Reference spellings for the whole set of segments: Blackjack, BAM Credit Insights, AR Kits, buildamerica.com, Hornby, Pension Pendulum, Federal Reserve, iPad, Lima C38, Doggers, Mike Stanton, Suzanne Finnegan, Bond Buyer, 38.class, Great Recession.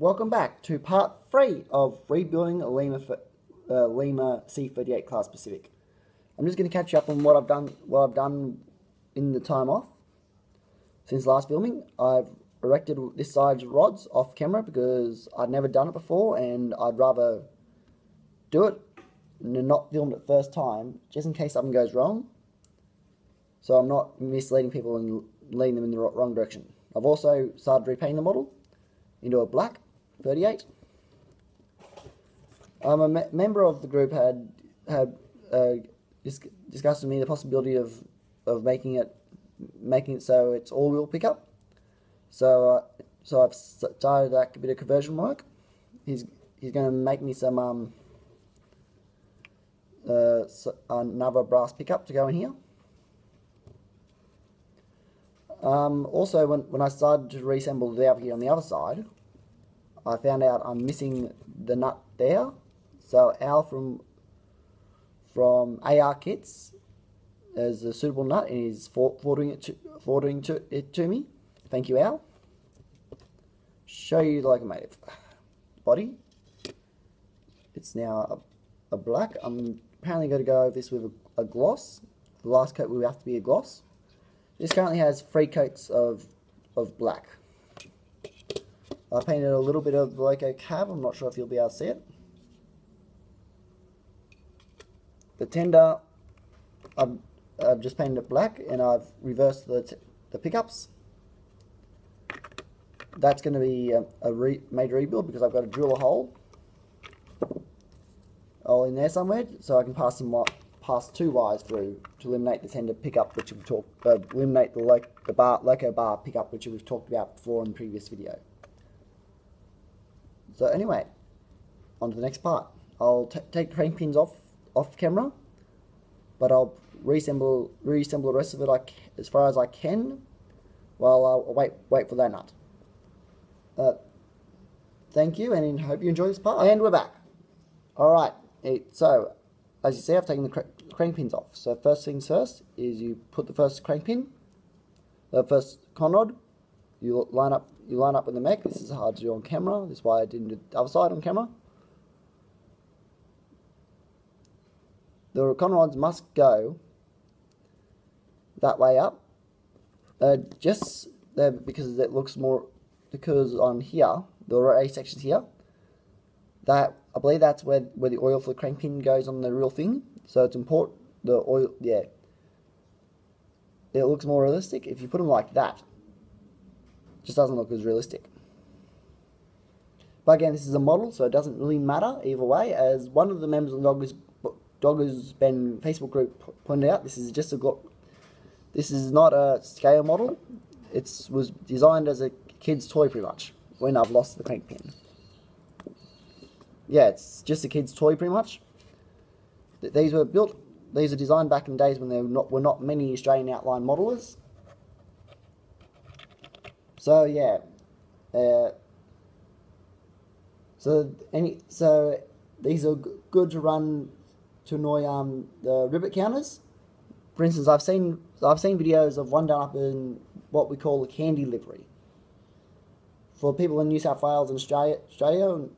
Welcome back to part 3 of rebuilding a Lima C38 class Pacific. I'm just going to catch you up on what I've done in the time off since last filming. I've erected this side's rods off camera because I'd never done it before, and I'd rather do it and not film it first time, just in case something goes wrong, so I'm not misleading people and leading them in the wrong direction. I've also started repainting the model into a black 38. A member of the group had discussed with me the possibility of making it so it's all-wheel pickup. So I've started like a bit of conversion work. He's going to make me some another brass pickup to go in here. Also, when I started to reassemble the valve here on the other side, I found out I'm missing the nut there. So Al from AR Kits has a suitable nut, and he's forwarding it to me. Thank you, Al. Show you the locomotive body. It's now a black. I'm apparently going to go over this with a gloss. The last coat will have to be a gloss. This currently has 3 coats of black. I painted a little bit of the loco cab. I'm not sure if you'll be able to see it. The tender, I've just painted it black, and I've reversed the pickups. That's going to be a major rebuild because I've got to drill a hole all in there somewhere, so I can pass some pass 2 wires through to eliminate the tender pickup, which we've talked eliminate the loco bar pickup, which we've talked about before in the previous video. So anyway, on to the next part. I'll take crank pins off camera, but I'll reassemble the rest of it as far as I can, while I'll wait for that nut. Thank you, and hope you enjoy this part. And we're back. All right. So, as you see, I've taken the crank pins off. So first things first is you put the first crank pin, the first conrod. You line up with the mech. This is hard to do on camera. That's why I didn't do the other side on camera. The conrods must go that way up. Just there because it looks more. Because on here, the array sections here, that I believe that's where the oil for the crank pin goes on the real thing. So it's important the oil, yeah. It looks more realistic if you put them like that. It just doesn't look as realistic. But again, this is a model, so it doesn't really matter either way. As one of the members of the Doggers Ben Facebook group pointed out, this is not a scale model. It was designed as a kid's toy pretty much. When I've lost the crank pin. Yeah, it's just a kid's toy pretty much. These are designed back in the days when there were not many Australian outline modelers. So yeah. So these are good to run to annoy the rivet counters. For instance, I've seen videos of one done up in what we call a candy livery. For people in New South Wales and Australia,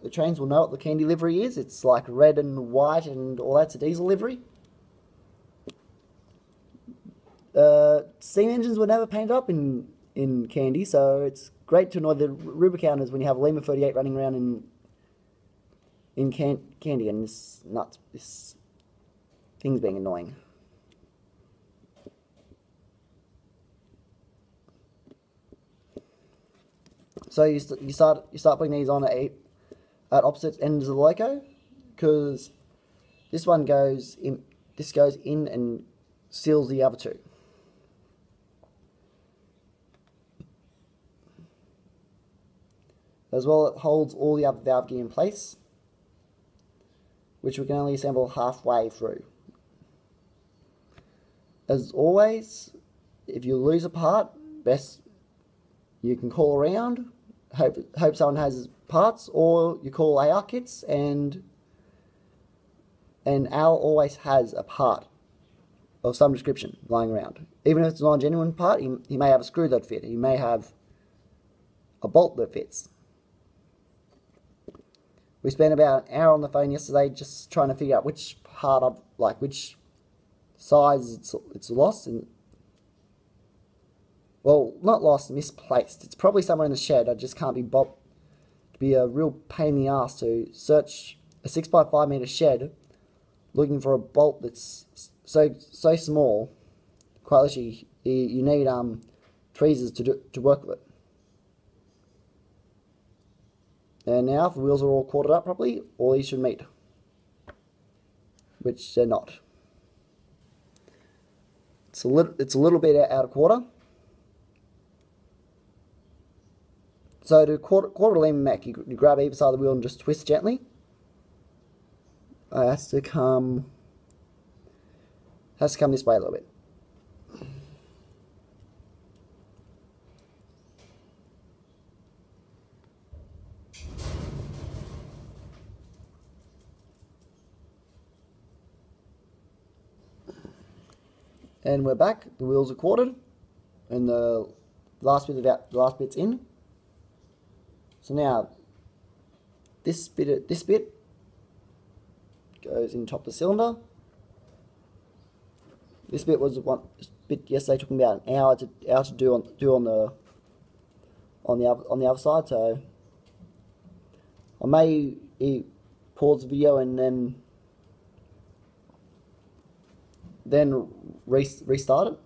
the trains will know what the candy livery is. It's like red and white and all that's a diesel livery. Steam engines were never painted up in candy, so it's great to annoy the rivet counters when you have a Lima 38 running around in candy, and this nuts, this thing's being annoying. So you start putting these on at opposite ends of the loco, because this one goes in. This goes in and seals the other two. As well, it holds all the other valve gear in place, which we can only assemble halfway through. As always, if you lose a part, best you can call around. Hope someone has parts, or you call AR Kits, and Al always has a part of some description lying around. Even if it's not a genuine part, he may have a screw that fits, he may have a bolt that fits. We spent about an hour on the phone yesterday just trying to figure out which part of, like, which size it's lost and, well, not lost, misplaced. It's probably somewhere in the shed. I just can't be bothered. It'd be a real pain in the ass to search a 6x5 meter shed looking for a bolt that's so small. Quite literally, you need tweezers to work with it. And now, if the wheels are all quartered up properly, all these should meet, which they're not. It's a little bit out of quarter. So to quarter Lima Mac, you grab either side of the wheel and just twist gently. It has to come this way a little bit. And we're back. The wheels are quartered, and the last bit's in. So now, this bit goes in top of the cylinder. This bit was one bit yesterday. Took me about an hour to do on the other side. So I may pause the video and then restart it.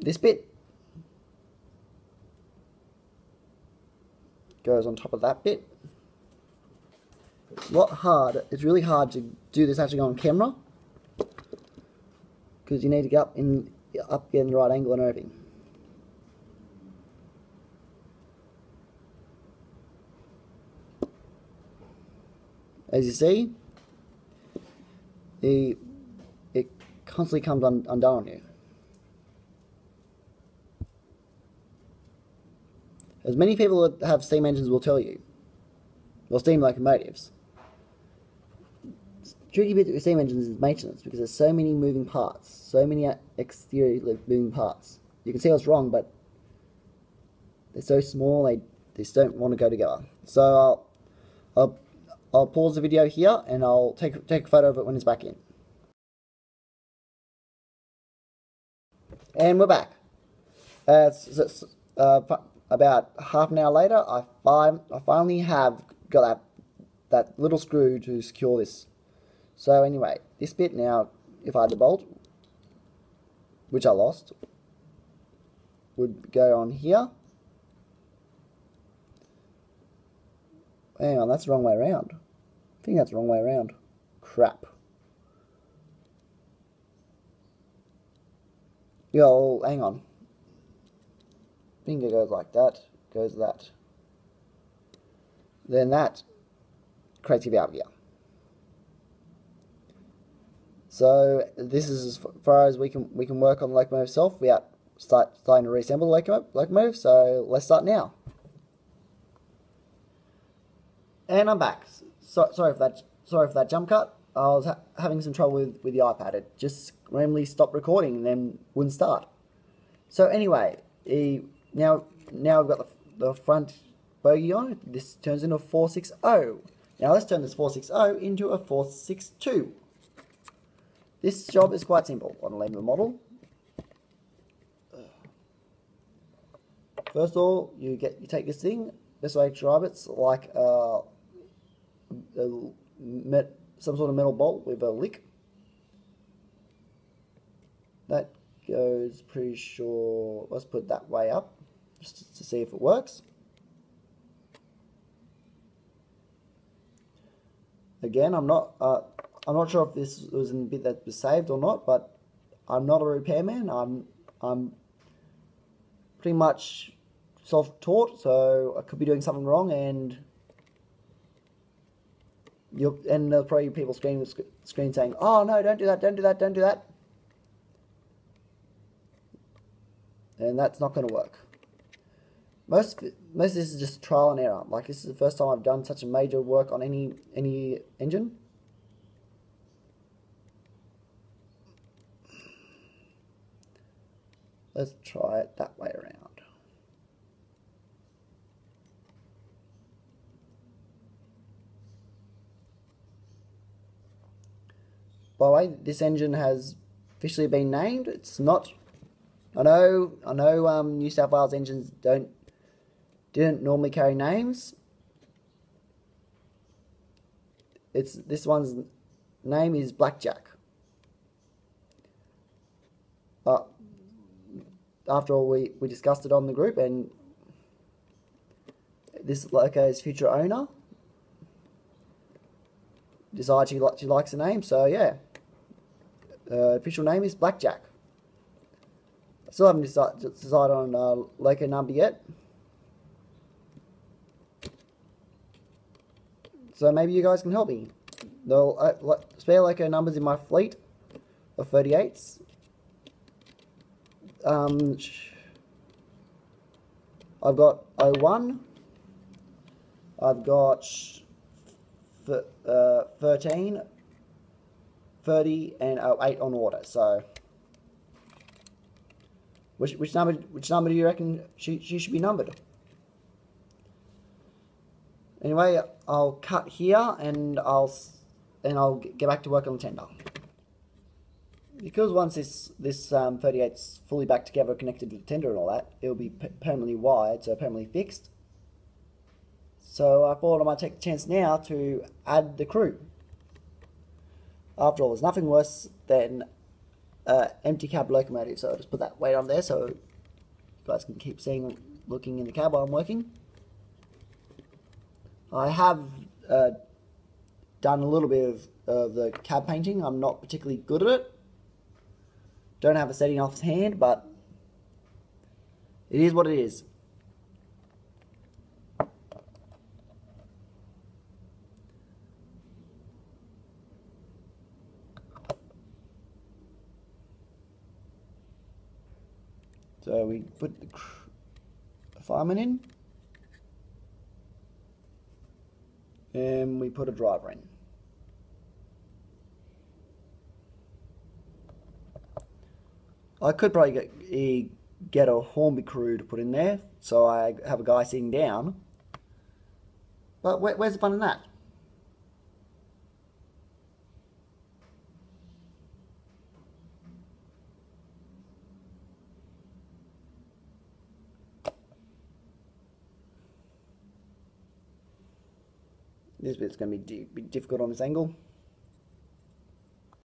This bit goes on top of that bit. It's a lot hard. It's really hard to do this actually on camera because you need to get up in the right angle and everything. As you see, it constantly comes undone on you. As many people that have steam engines will tell you, or steam locomotives, the tricky bit with steam engines is maintenance, because there's so many moving parts, so many exterior moving parts. You can see what's wrong, but they're so small they just don't want to go together. So I'll pause the video here and I'll take a photo of it when it's back in. And we're back. About half an hour later, I finally have got that little screw to secure this. So anyway, this bit now, if I had the bolt, which I lost, would go on here. Hang on, that's the wrong way around. I think that's the wrong way around. Crap. Yo, hang on. Finger goes like that, goes that. Then that creates a valve gear. So this is as far as we can work on the locomotive itself without starting to reassemble the locomotive. So let's start now. And I'm back. So, sorry for that jump cut. I was having some trouble with the iPad. It just randomly stopped recording and then wouldn't start. So anyway, now we've got the front bogie on. This turns into a 460. Now let's turn this 460 into a 462. This job is quite simple on a Lima model. First of all, you take this thing. Best way to drive it's like some sort of metal bolt with a lick. That goes pretty sure. Let's put that way up just to see if it works. Again, I'm not sure if this was in the bit that was saved or not, but I'm not a repairman. I'm pretty much self-taught, so I could be doing something wrong, and there'll probably be people screaming saying, "Oh no, don't do that, don't do that, don't do that," and that's not going to work. Most of this is just trial and error. Like, this is the first time I've done such a major work on any engine. Let's try it that way around. By the way, this engine has officially been named. It's not. I know. New South Wales engines didn't normally carry names. This one's name is Blackjack. But after all, we discussed it on the group, and this loco's future owner decided she likes the name, so yeah. Official name is Blackjack. I still haven't decided on a loco number yet. So maybe you guys can help me. The spare loco numbers in my fleet of 38s. I've got 01. I've got 13, 30, and 08 on order. So, which number do you reckon she should be numbered? Anyway, I'll cut here, and I'll get back to work on the tender. Because once this 38's fully back together, connected to the tender and all that, it'll be permanently wired, so permanently fixed. So I thought I might take the chance now to add the crew. After all, there's nothing worse than empty cab locomotive, so I'll just put that weight on there so you guys can keep looking in the cab while I'm working. I have done a little bit of the cab painting. I'm not particularly good at it. Don't have a setting offhand, but it is what it is. So we put the fireman in, and we put a driver in. I could probably get a Hornby crew to put in there, so I have a guy sitting down. But where's the fun in that? This bit's going to be difficult on this angle.